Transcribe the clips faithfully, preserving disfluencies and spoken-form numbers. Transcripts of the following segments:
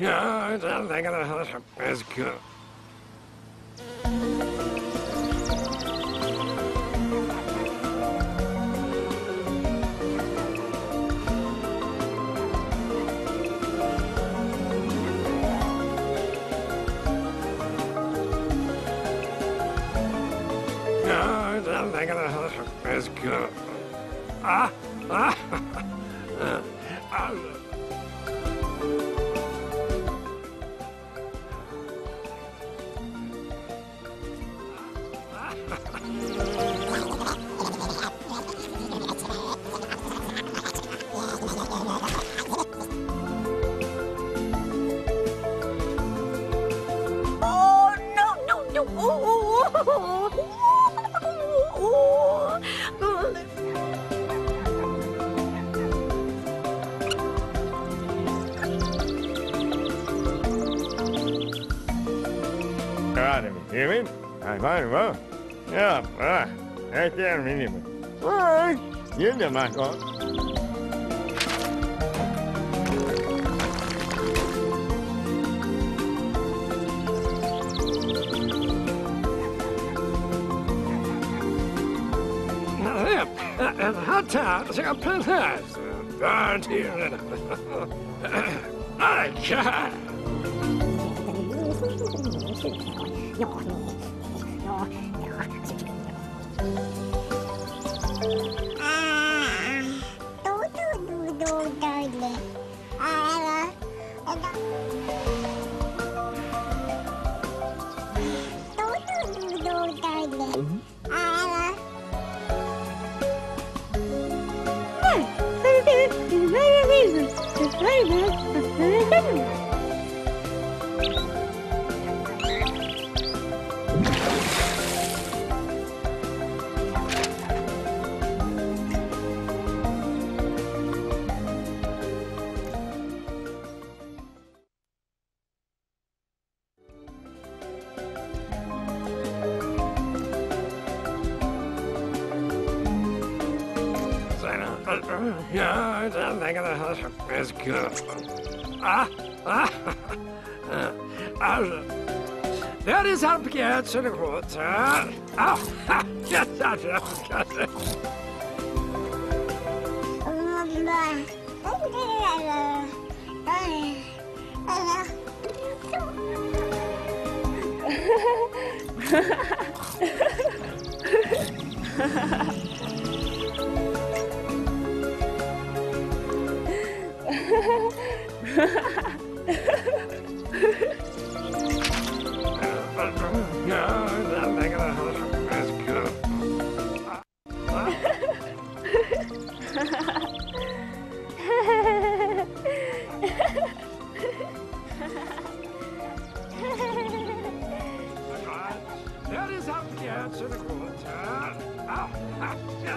I don't think it is good. I don't think it is good. Ah, ah, ah, ah. Oh, no, no, no. Oh, oh, oh. Hear me? I find it well. Yeah, well, I can't read it. All right, you do my fault. Now, there, at the hot town, there's a penthouse. Darn to you, my God. No, no, no, no. Ah, do do do do do. Ah, ah, do do do do do. Ah, ah. Yeah, I don't think it is good. Ah, ah, that is how we get to the water. Ah, just out of it. That is up the answer to water. Ah, ah, ah,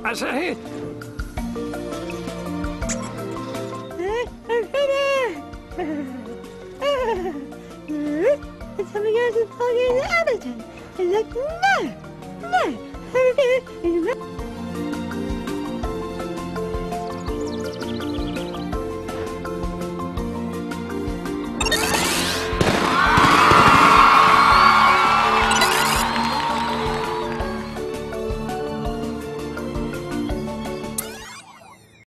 I say, it's something else is talking in Everton. It's like, no, no,